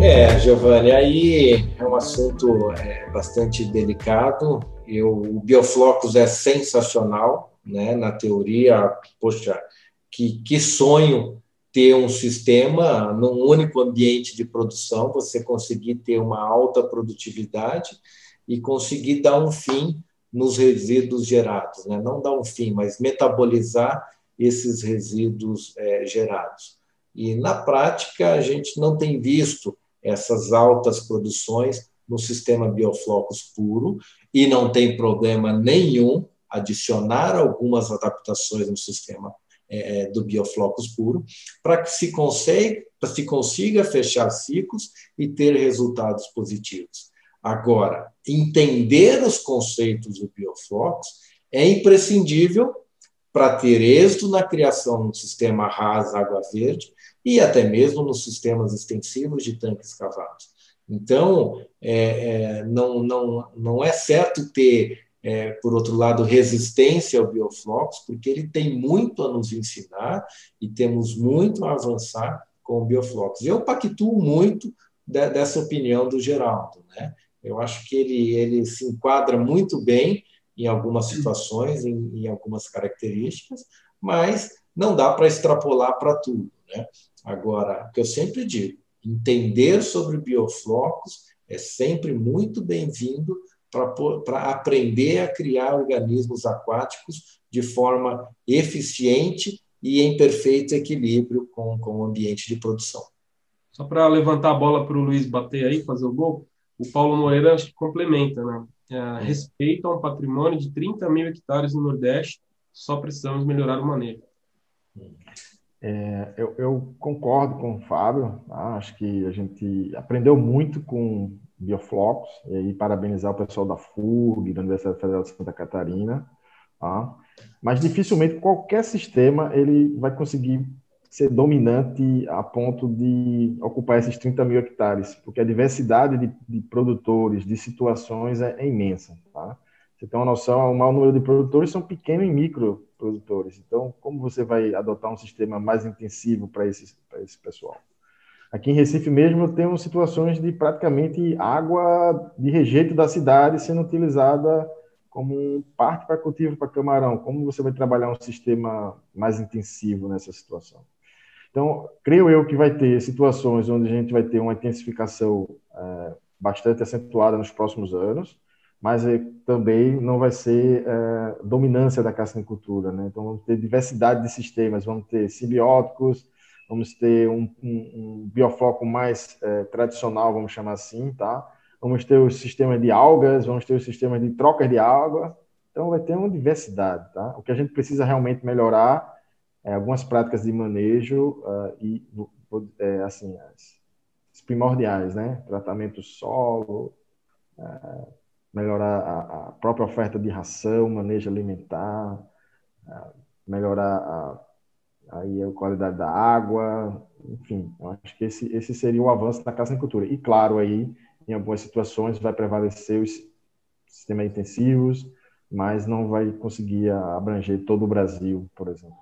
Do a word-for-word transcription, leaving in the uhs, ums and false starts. É, Giovanni, aí é um assunto é, bastante delicado. Eu, o Bioflocos é sensacional, né? Na teoria, poxa, que, que sonho ter um sistema num único ambiente de produção, você conseguir ter uma alta produtividade e conseguir dar um fim nos resíduos gerados, né? Não dar um fim, mas metabolizar esses resíduos é, gerados. E, na prática, a gente não tem visto essas altas produções no sistema Bioflocos puro, e não tem problema nenhum adicionar algumas adaptações no sistema é, do Bioflocos puro, para que se consiga, se consiga fechar ciclos e ter resultados positivos. Agora, entender os conceitos do Bioflocos é imprescindível para ter êxito na criação do sistema R A S água verde e até mesmo nos sistemas extensivos de tanques cavados. Então, é, é, não, não, não é certo ter, é, por outro lado, resistência ao Bioflocos, porque ele tem muito a nos ensinar e temos muito a avançar com o Bioflocos. Eu pactuo muito de, dessa opinião do Geraldo, né? Eu acho que ele, ele se enquadra muito bem em algumas situações, em, em algumas características, mas não dá para extrapolar para tudo, né? Agora, o que eu sempre digo, entender sobre Bioflocos é sempre muito bem-vindo para aprender a criar organismos aquáticos de forma eficiente e em perfeito equilíbrio com, com o ambiente de produção. Só para levantar a bola para o Luiz bater aí, fazer o gol, o Paulo Moreira complementa, né? É, respeito a um patrimônio de trinta mil hectares no Nordeste, só precisamos melhorar o manejo. É, eu, eu concordo com o Fábio, tá? Acho que a gente aprendeu muito com Bioflocos, e aí parabenizar o pessoal da FURG, da Universidade Federal de Santa Catarina, tá? Mas dificilmente qualquer sistema ele vai conseguir ser dominante a ponto de ocupar esses trinta mil hectares, porque a diversidade de, de produtores, de situações é, é imensa, tá? Você tem uma noção, o maior número de produtores são pequenos e micro produtores. Então, como você vai adotar um sistema mais intensivo para esse, esse pessoal? Aqui em Recife mesmo, eu tenho situações de praticamente água de rejeito da cidade sendo utilizada como parte para cultivo para camarão. Como você vai trabalhar um sistema mais intensivo nessa situação? Então, creio eu que vai ter situações onde a gente vai ter uma intensificação é, bastante acentuada nos próximos anos, mas também não vai ser é, dominância da cassinicultura, né? Então, vamos ter diversidade de sistemas, vamos ter simbióticos, vamos ter um, um, um biofloco mais é, tradicional, vamos chamar assim, tá? Vamos ter os sistemas de algas, vamos ter os sistemas de trocas de água, então vai ter uma diversidade, tá? O que a gente precisa realmente melhorar é algumas práticas de manejo uh, e, é, assim, as, as primordiais, né? Tratamento solo, uh, melhorar a, a própria oferta de ração, manejo alimentar, uh, melhorar a, aí a qualidade da água, enfim, eu acho que esse, esse seria o avanço da cassinicultura. E claro, aí, em algumas situações vai prevalecer os sistemas intensivos, mas não vai conseguir abranger todo o Brasil, por exemplo.